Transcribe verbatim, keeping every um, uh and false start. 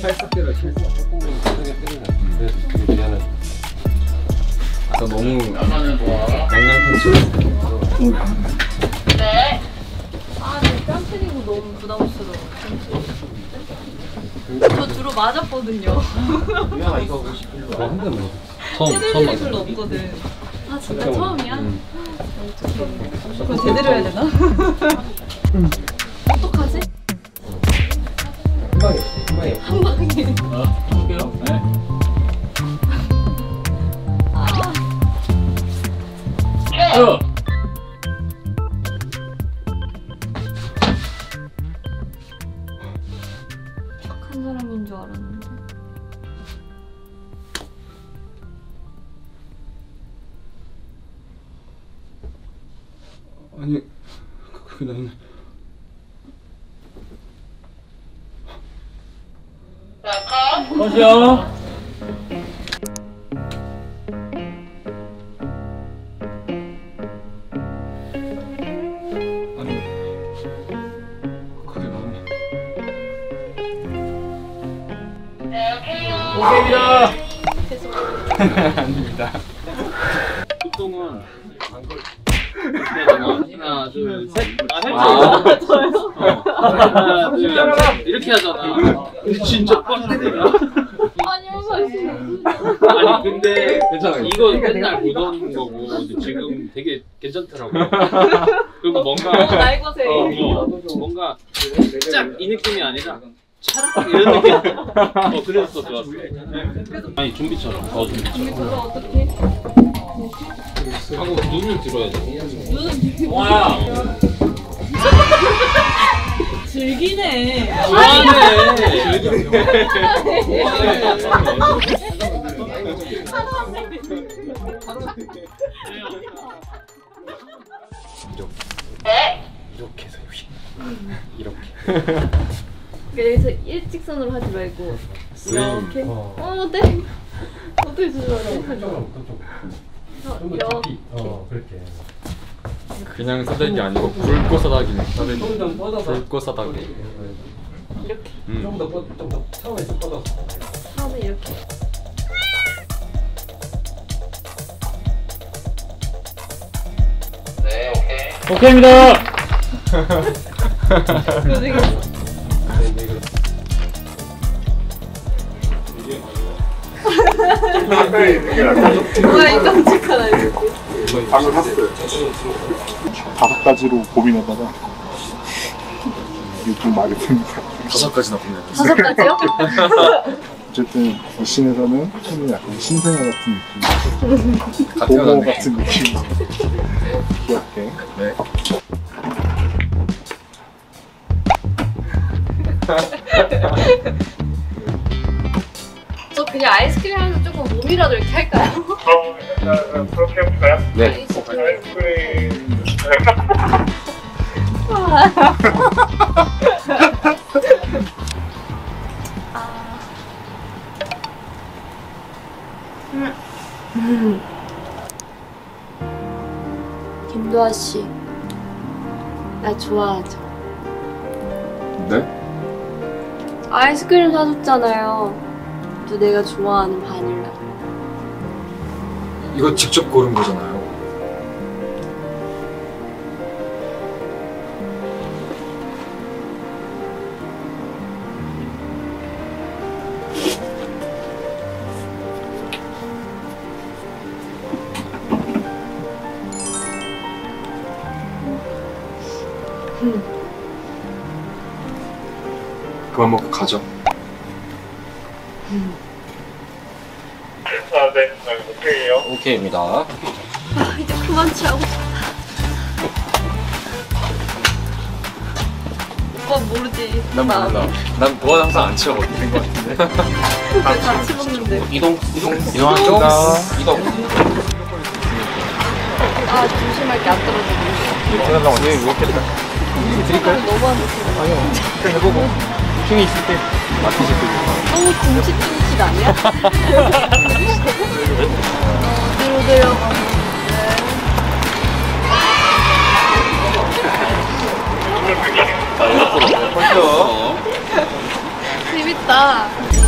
찰싹대로 찰싹 콧구멍이 크게 때리고. 그래서 그 얘는 아까 너무 양양판 치고. 네. 아 근데 땀 틀리고 너무 부담스러워. 저 주로 맞았거든요. 야 이거 오십 킬로그램 아 근데 뭐 처음 처음 맞아. 별로 없거든. 아 진짜 처음이야? 응. 그럼 제대로 해야 되나? 응. 어떡하지? 한 방에 한 방에 한 방에 어? 볼게요? 네. 아. 어. 착한 사람인 줄 알았는데. 아니 그게 나는. 안녕하세요. 아니 그게 마음이. 네, 오케이요. 오케이입니다. 계속. 아닙니다. 보통은 방금 하나 둘 셋. 아 했죠. 저요? 하나 둘 이렇게 하잖아. 진짜 빡세네요. 아니 무슨 아니 근데 괜찮아요. 이거 맨날 보던 거고 근데 지금 되게 괜찮더라고요. 그리고 뭔가 어, 날것에 어, 뭐, 뭔가 짝 이 느낌이 아니라 차락 이런 느낌. 어 그래서 좋았어. 아니 좀비처럼 더 좀비처럼. 좀비처럼 어떻게? 하고 눈을 들어야 돼. 눈을 들어. 와. 즐기네. 좋아하네. 즐기네. 이렇게 해서 이렇게. 그래서 일직선으로 하지 말고 이렇게. 어, 어때? 어떻게 조절하라고? 이렇게. 어, 그렇게. 그냥 사다기 아니고 굵고 사다기네. 굵고 사다기. 이렇게. 좀 더 뻗어, 좀 더 차원에서 뻗어. 차원에 이렇게. 네, 오케이. 오케이입니다. 뭐야 이 깜찍하다 이거. 방금 샀어요. 다섯 가지로 고민하다가 유튜브 많이 듭니다. 다섯 가지나 고민했어요. 다섯 가지요? 어쨌든 어신에서는 좀 약간 신생아 같은 느낌, 도모 같은 느낌. 귀엽게. 네. 저 그냥 아이스크림 하면서 조금 몸이라도 이렇게 할까요? 어, 그렇게 해볼까요? 네. 아이스크림. 아. 음. 음. 김도아 씨, 나 좋아하죠? 네? 아이스크림 사줬잖아요. 또 내가 좋아하는 바닐라. 이거 직접 고른 거잖아요. 음. 그만 먹고 가자. 음. 아, 네. 오케이요. 오케이입니다. 아, 이제 그만 취하고 싶다. 오빠 모르지? 난 몰라. 난 뭐가 항상 안 취하고 있는 것 같은데. 다 같이 먹는데. 이동, 이동, 이동합니다. 이동. 아, 조심할게. 안 떨어져. 언니, 이렇게 해드릴까요? 드릴까요? 너무한데. 아니요. 그냥 해보고. 힘이 있을 때 맡기실 거예요. 너무 둥칫둥칫 아니야? 뒤로 내려가. 네. 재밌다. 재밌다.